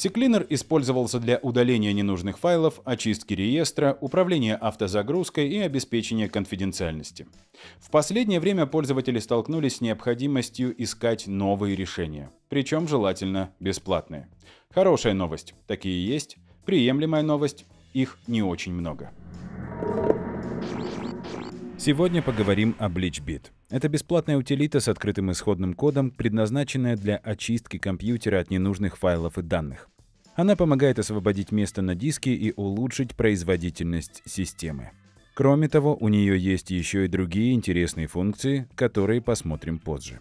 CCleaner использовался для удаления ненужных файлов, очистки реестра, управления автозагрузкой и обеспечения конфиденциальности. В последнее время пользователи столкнулись с необходимостью искать новые решения, причем желательно бесплатные. Хорошая новость – такие есть, приемлемая новость – их не очень много. Сегодня поговорим о BleachBit. Это бесплатная утилита с открытым исходным кодом, предназначенная для очистки компьютера от ненужных файлов и данных. Она помогает освободить место на диске и улучшить производительность системы. Кроме того, у нее есть еще и другие интересные функции, которые посмотрим позже.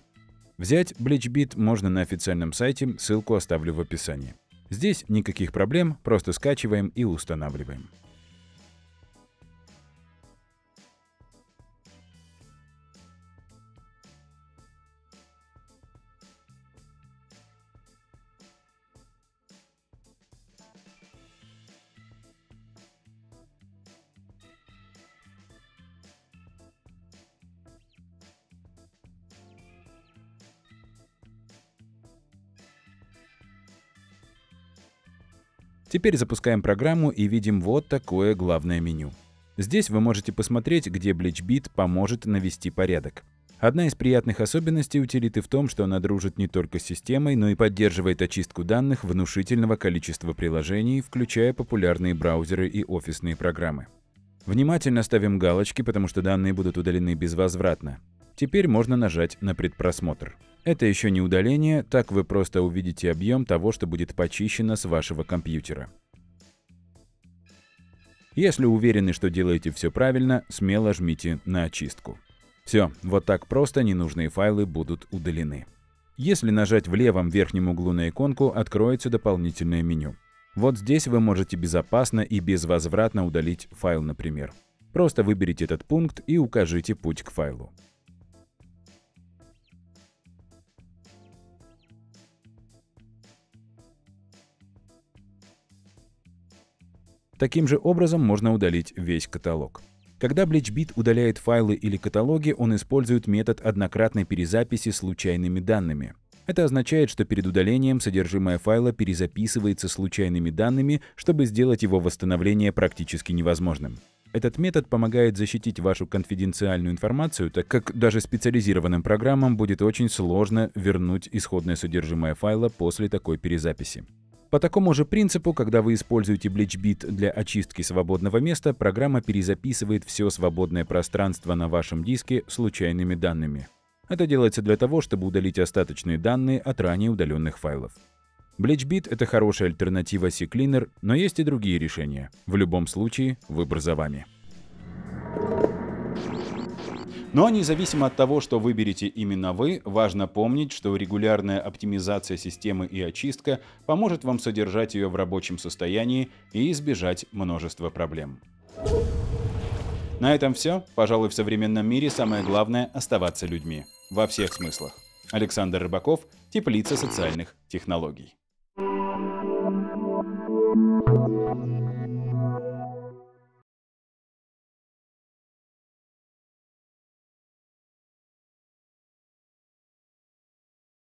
Взять BleachBit можно на официальном сайте, ссылку оставлю в описании. Здесь никаких проблем, просто скачиваем и устанавливаем. Теперь запускаем программу и видим вот такое главное меню. Здесь вы можете посмотреть, где BleachBit поможет навести порядок. Одна из приятных особенностей утилиты в том, что она дружит не только с системой, но и поддерживает очистку данных внушительного количества приложений, включая популярные браузеры и офисные программы. Внимательно ставим галочки, потому что данные будут удалены безвозвратно. Теперь можно нажать на предпросмотр. Это еще не удаление, так вы просто увидите объем того, что будет почищено с вашего компьютера. Если уверены, что делаете все правильно, смело жмите на очистку. Все, вот так просто ненужные файлы будут удалены. Если нажать в левом верхнем углу на иконку, откроется дополнительное меню. Вот здесь вы можете безопасно и безвозвратно удалить файл, например. Просто выберите этот пункт и укажите путь к файлу. Таким же образом можно удалить весь каталог. Когда BleachBit удаляет файлы или каталоги, он использует метод однократной перезаписи случайными данными. Это означает, что перед удалением содержимое файла перезаписывается случайными данными, чтобы сделать его восстановление практически невозможным. Этот метод помогает защитить вашу конфиденциальную информацию, так как даже специализированным программам будет очень сложно вернуть исходное содержимое файла после такой перезаписи. По такому же принципу, когда вы используете BleachBit для очистки свободного места, программа перезаписывает все свободное пространство на вашем диске случайными данными. Это делается для того, чтобы удалить остаточные данные от ранее удаленных файлов. BleachBit — это хорошая альтернатива CCleaner, но есть и другие решения. В любом случае, выбор за вами. Но независимо от того, что выберете именно вы, важно помнить, что регулярная оптимизация системы и очистка поможет вам содержать ее в рабочем состоянии и избежать множества проблем. На этом все. Пожалуй, в современном мире самое главное – оставаться людьми. Во всех смыслах. Александр Рыбаков, Теплица социальных технологий.